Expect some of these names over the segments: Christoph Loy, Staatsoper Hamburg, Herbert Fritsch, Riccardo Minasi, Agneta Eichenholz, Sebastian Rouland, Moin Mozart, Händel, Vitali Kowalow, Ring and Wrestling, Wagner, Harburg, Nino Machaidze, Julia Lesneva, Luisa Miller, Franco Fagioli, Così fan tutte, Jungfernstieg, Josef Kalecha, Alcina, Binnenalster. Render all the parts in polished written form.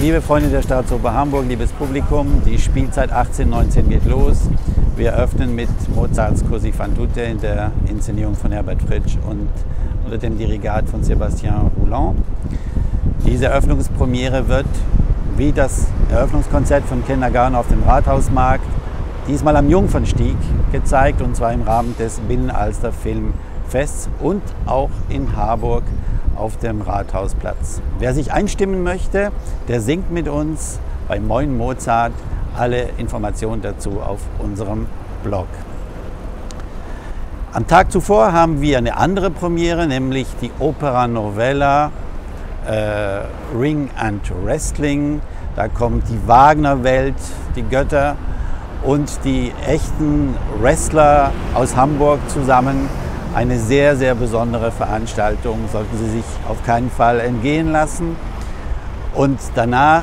Liebe Freunde der Staatsoper Hamburg, liebes Publikum, die Spielzeit 18/19 geht los. Wir eröffnen mit Mozarts Così fan tutte in der Inszenierung von Herbert Fritsch und unter dem Dirigat von Sebastian Rouland. Diese Eröffnungspremiere wird wie das Eröffnungskonzert von Kindergarten auf dem Rathausmarkt diesmal am Jungfernstieg gezeigt, und zwar im Rahmen des Binnenalster Filmfests und auch in Harburg auf dem Rathausplatz. Wer sich einstimmen möchte, der singt mit uns bei Moin Mozart. Alle Informationen dazu auf unserem Blog. Am Tag zuvor haben wir eine andere Premiere, nämlich die Opera Novella Ring and Wrestling. Da kommt die Wagner-Welt, die Götter und die echten Wrestler aus Hamburg zusammen. Eine sehr, sehr besondere Veranstaltung, sollten Sie sich auf keinen Fall entgehen lassen. Und danach,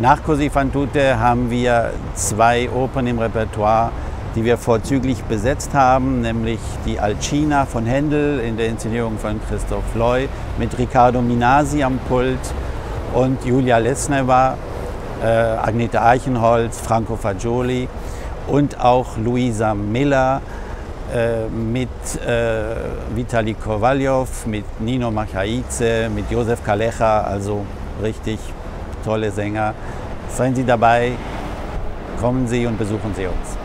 nach Così fan tutte, haben wir zwei Opern im Repertoire, die wir vorzüglich besetzt haben, nämlich die Alcina von Händel in der Inszenierung von Christoph Loy mit Riccardo Minasi am Pult und Julia Lesneva, Agneta Eichenholz, Franco Fagioli und auch Luisa Miller mit Vitali Kowalow, mit Nino Machaidze, mit Josef Kalecha, also richtig tolle Sänger. Seien Sie dabei, kommen Sie und besuchen Sie uns.